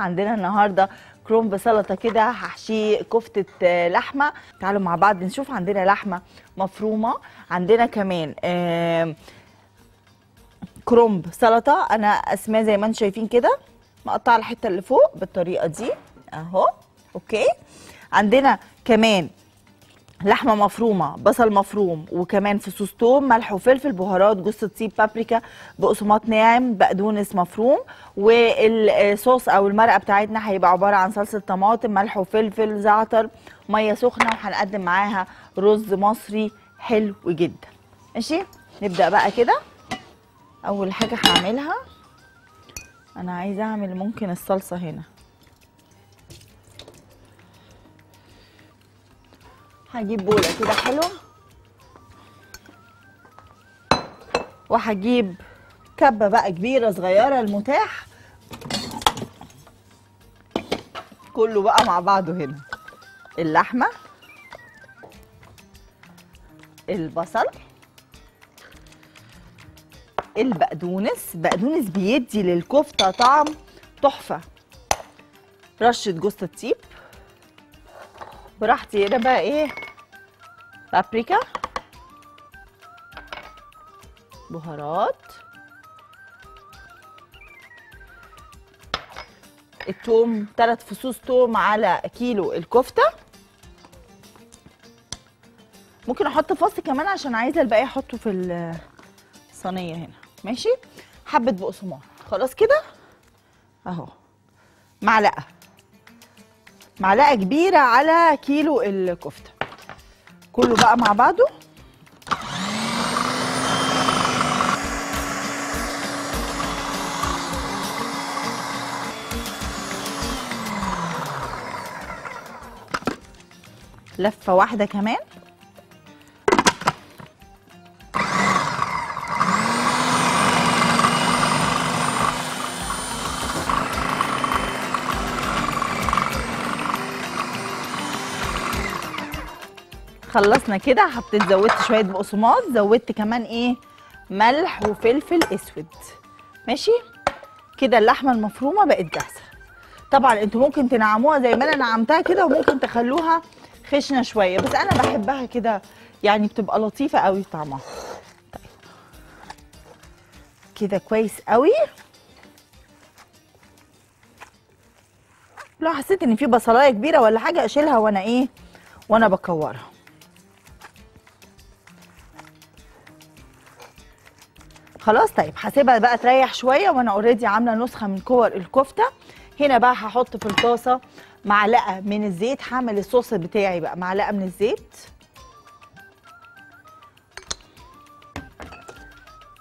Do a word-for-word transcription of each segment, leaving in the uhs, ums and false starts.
عندنا النهارده كروم بسلطه كده، هحشيه كفته لحمه. تعالوا مع بعض نشوف. عندنا لحمه مفرومه، عندنا كمان كرومب سلطه انا اسماه زي ما انتم شايفين كده، مقطعه الحته اللي فوق بالطريقه دي اهو. اوكي، عندنا كمان لحمه مفرومه، بصل مفروم، وكمان فصوص توم، ملح وفلفل، بهارات، جثه طيب، بابريكا، بقسماط ناعم، بقدونس مفروم. والصوص او المرقه بتاعتنا هيبقى عباره عن صلصه طماطم، ملح وفلفل، زعتر، ميه سخنه، وهنقدم معاها رز مصري حلو جدا. ماشي، نبدا بقى كده. اول حاجه هعملها، انا عايزه اعمل ممكن الصلصه هنا. هجيب بوله كده حلوه، وهجيب كبه بقى كبيره صغيره المتاح، كله بقى مع بعضه هنا. اللحمه، البصل، البقدونس، بقدونس بيدي للكفته طعم تحفه، رشه جوز الطيب براحتي هنا بقى، ايه، بابريكا، بهارات، التوم، ثلاث فصوص توم على كيلو الكفته. ممكن احط فص كمان عشان عايزه الباقي احطه في الصينيه هنا. ماشي، حبه بقسماط، خلاص كده اهو، معلقه معلقه كبيره على كيلو الكفته، كله بقى مع بعضه. لفه واحده كمان. خلصنا كده، حطيت زودت شويه بقسماط، زودت كمان ايه، ملح وفلفل اسود. ماشي كده، اللحمه المفرومه بقت جاهزه. طبعا انتوا ممكن تنعموها زي ما انا نعمتها كده، وممكن تخلوها خشنه شويه، بس انا بحبها كده، يعني بتبقى لطيفه قوي طعمها. طيب كده كويس قوي. لو حسيت ان في بصلايه كبيره ولا حاجه اشيلها وانا ايه وانا بكورها. خلاص طيب، هسيبها بقى تريح شويه، وانا اوريدي عامله نسخه من كور الكفته. هنا بقى هحط في الطاسه معلقه من الزيت، هعمل الصوص بتاعي بقى. معلقه من الزيت،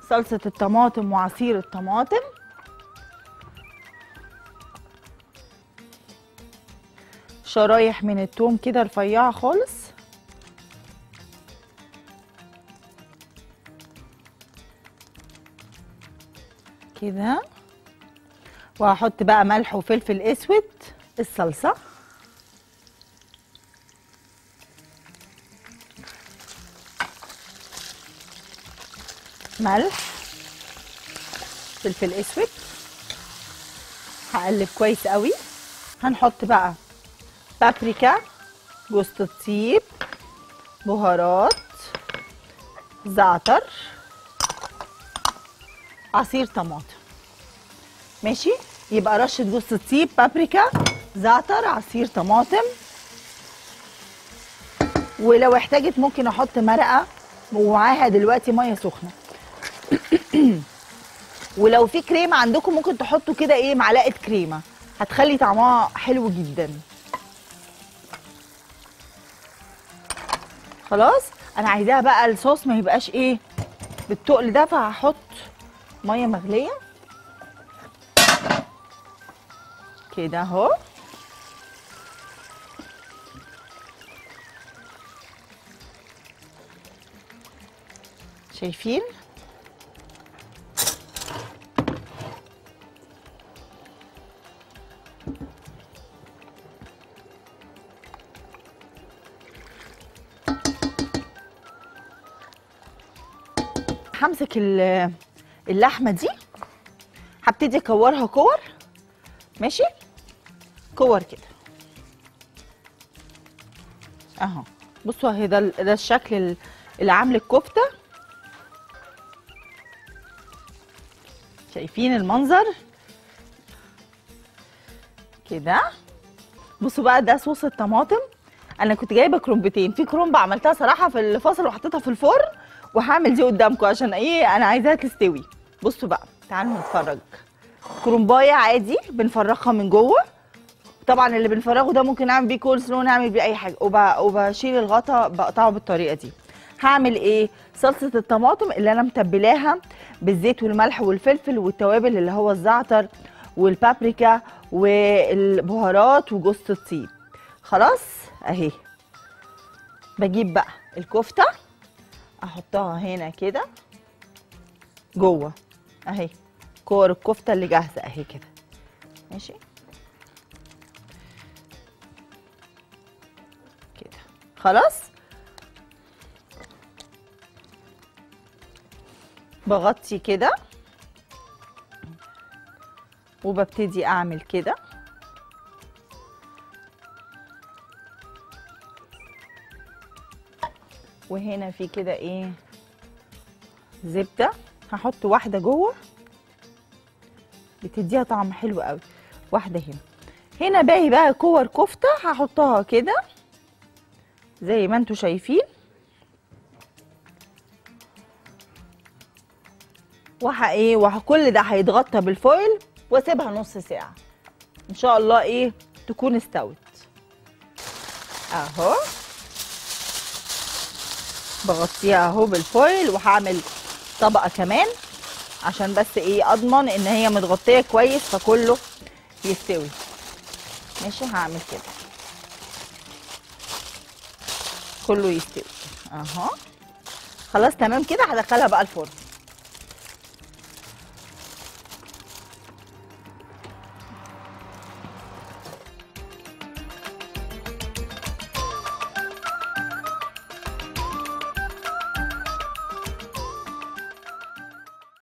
صلصه الطماطم وعصير الطماطم، شرايح من الثوم كده رفيعه خالص، كده، وهحط بقى ملح وفلفل اسود، الصلصه، ملح، فلفل اسود، هقلب كويس قوي. هنحط بقى بابريكا، جوز الطيب، بهارات، زعتر، عصير طماطم. ماشي، يبقى رشه جوز الطيب، بابريكا، زعتر، عصير طماطم، ولو احتاجت ممكن احط مرقه ومعاها دلوقتي ميه سخنه. ولو في كريمه عندكم ممكن تحطوا كده ايه، معلقه كريمه، هتخلي طعمها حلو جدا. خلاص، انا عايزاها بقى الصوص ما يبقاش ايه بالتقل ده، فهحط ميه مغليه كده اهو. شايفين؟ همسك ال اللحمه دي هبتدي اكورها كور. ماشي، كور كده اهو. بصوا اهي ده ده الشكل اللي عامل الكفته، شايفين المنظر كده. بصوا بقى ده صوص الطماطم، انا كنت جايبه كرومبتين، في كرومبه عملتها صراحه في الفصل وحطيتها في الفرن، وهعمل دي قدامكم عشان ايه، انا عايزاها تستوي. بصوا بقى تعالوا نتفرج. كرومبايه عادي بنفرخها من جوه، طبعا اللي بنفرغه ده ممكن اعمل بيه كول سلو، نعمل بيه اي حاجه، وبشيل الغطا بقطعه بالطريقه دي. هعمل ايه؟ صلصه الطماطم اللي انا متبلاها بالزيت والملح والفلفل والتوابل اللي هو الزعتر والبابريكا والبهارات وجوز الطيب. خلاص اهي، بجيب بقى الكفته احطها هنا كده جوه اهي، كور الكفته اللي جاهزه اهي كده. ماشي كده خلاص، بغطي كده وببتدي اعمل كده. وهنا في كده ايه، زبده هحط واحده جوه بتديها طعم حلو قوي، واحده هنا. هنا باقي بقى كور كفته هحطها كده زي ما انتوا شايفين، وه ايه وكل ده هيتغطى بالفويل واسيبها نص ساعه ان شاء الله ايه تكون استوت اهو. بغطيها اهو بالفويل، وهعمل طبقه كمان عشان بس ايه اضمن ان هي متغطيه كويس فكله يستوي. ماشي هعمل كده كله يستوي اهو. خلاص تمام كده، هدخلها بقى الفرن.